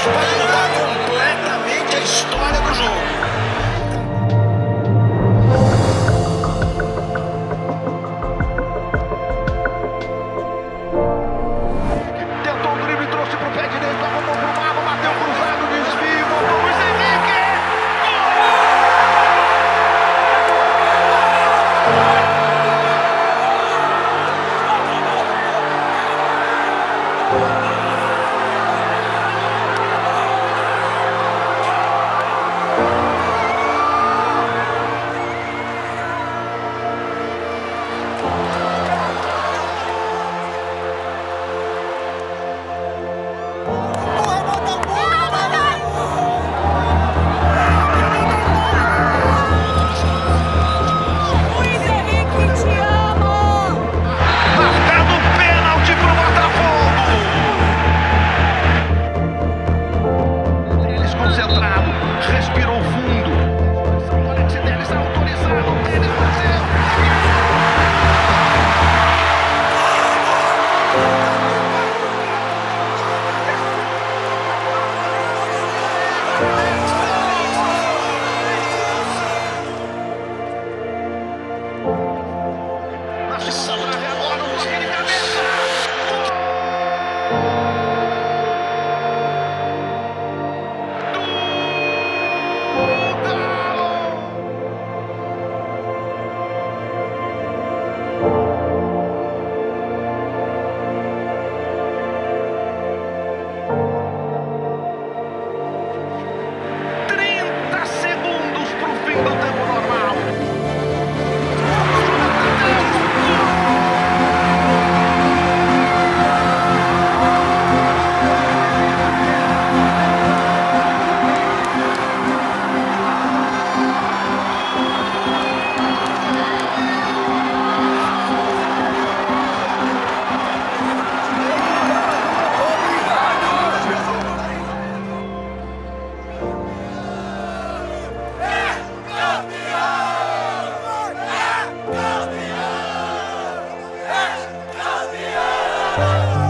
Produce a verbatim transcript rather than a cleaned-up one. dispara completamente a história do jogo. Oh,